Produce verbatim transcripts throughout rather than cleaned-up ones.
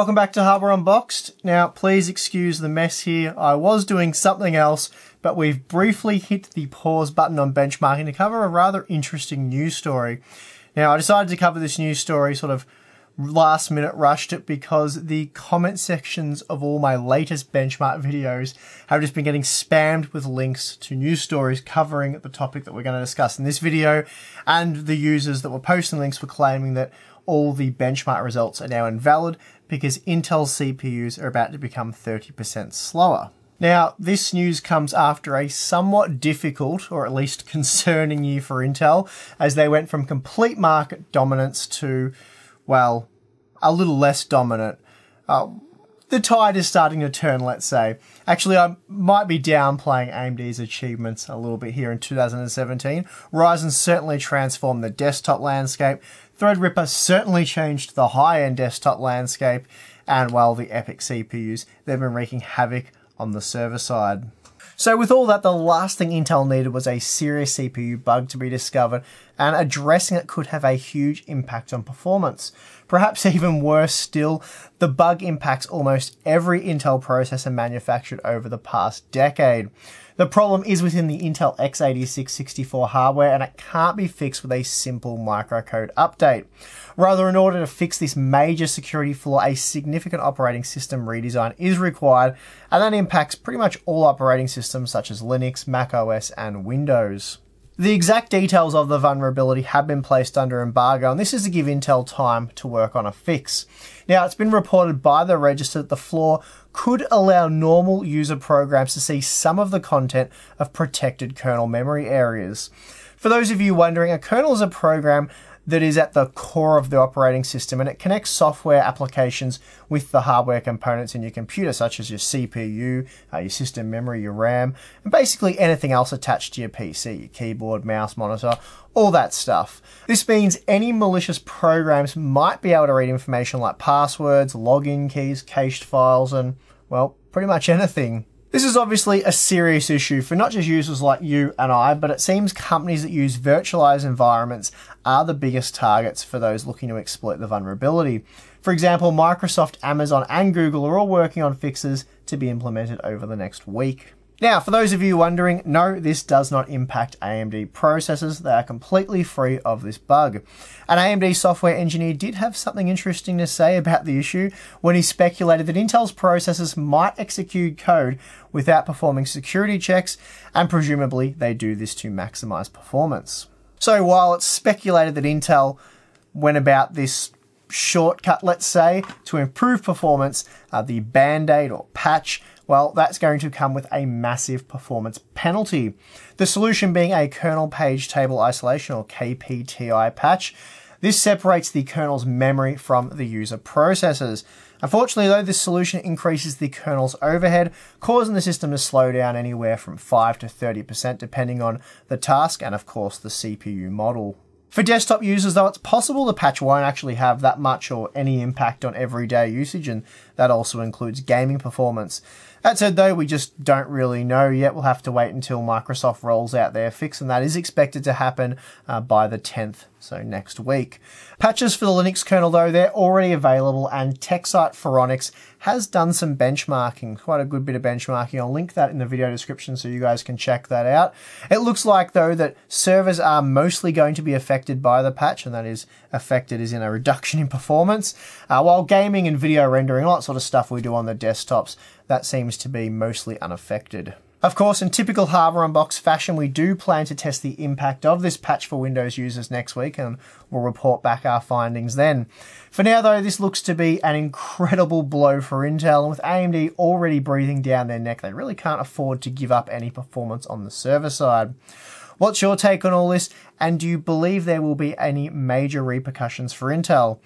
Welcome back to Hardware Unboxed. Now, please excuse the mess here. I was doing something else, but we've briefly hit the pause button on benchmarking to cover a rather interesting news story. Now, I decided to cover this news story, sort of last minute rushed it, because the comment sections of all my latest benchmark videos have just been getting spammed with links to news stories covering the topic that we're going to discuss in this video, and the users that were posting links were claiming that all the benchmark results are now invalid because Intel C P Us are about to become thirty percent slower. Now, this news comes after a somewhat difficult, or at least concerning, year for Intel, as they went from complete market dominance to, well, a little less dominant. Uh, the tide is starting to turn, let's say. Actually, I might be downplaying A M D's achievements a little bit here in two thousand seventeen. Ryzen certainly transformed the desktop landscape. Threadripper certainly changed the high-end desktop landscape. And while the Epic C P Us, they've been wreaking havoc on the server side. So with all that, the last thing Intel needed was a serious C P U bug to be discovered, and addressing it could have a huge impact on performance. Perhaps even worse still, the bug impacts almost every Intel processor manufactured over the past decade. The problem is within the Intel x eighty-six sixty-four hardware, and it can't be fixed with a simple microcode update. Rather, in order to fix this major security flaw, a significant operating system redesign is required, and that impacts pretty much all operating systems such as Linux, macOS, and Windows. The exact details of the vulnerability have been placed under embargo, and this is to give Intel time to work on a fix. Now, it's been reported by The Register that the flaw could allow normal user programs to see some of the content of protected kernel memory areas. For those of you wondering, a kernel is a program that is at the core of the operating system, and it connects software applications with the hardware components in your computer, such as your C P U, uh, your system memory, your RAM, and basically anything else attached to your P C, your keyboard, mouse, monitor, all that stuff. This means any malicious programs might be able to read information like passwords, login keys, cached files, and, well, pretty much anything. This is obviously a serious issue for not just users like you and I, but it seems companies that use virtualized environments are the biggest targets for those looking to exploit the vulnerability. For example, Microsoft, Amazon, and Google are all working on fixes to be implemented over the next week. Now, for those of you wondering, no, this does not impact A M D processors. They are completely free of this bug. An A M D software engineer did have something interesting to say about the issue when he speculated that Intel's processors might execute code without performing security checks, and presumably they do this to maximize performance. So while it's speculated that Intel went about this shortcut, let's say, to improve performance, uh, the band-aid or patch, well, that's going to come with a massive performance penalty. The solution being a kernel page table isolation, or K P T I patch. This separates the kernel's memory from the user processors. Unfortunately though, this solution increases the kernel's overhead, causing the system to slow down anywhere from five to thirty percent depending on the task and of course the C P U model. For desktop users though, it's possible the patch won't actually have that much or any impact on everyday usage, and that also includes gaming performance. That said though, we just don't really know yet. We'll have to wait until Microsoft rolls out their fix, and that is expected to happen uh, by the tenth, so next week. Patches for the Linux kernel though, they're already available, and tech site Phoronix has done some benchmarking, quite a good bit of benchmarking. I'll link that in the video description so you guys can check that out. It looks like though that servers are mostly going to be affected by the patch, and that is affected is in a reduction in performance, uh, while gaming and video rendering, all that sort of stuff we do on the desktops, that seems to be mostly unaffected. Of course, in typical Hardware Unboxed fashion, we do plan to test the impact of this patch for Windows users next week, and we'll report back our findings then. For now though, this looks to be an incredible blow for Intel, and with A M D already breathing down their neck, they really can't afford to give up any performance on the server side. What's your take on all this, and do you believe there will be any major repercussions for Intel?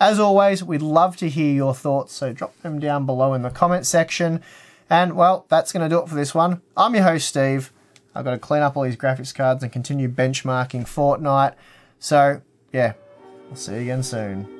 As always, we'd love to hear your thoughts, so drop them down below in the comment section. And well, that's going to do it for this one. I'm your host, Steve. I've got to clean up all these graphics cards and continue benchmarking Fortnite. So yeah, we'll see you again soon.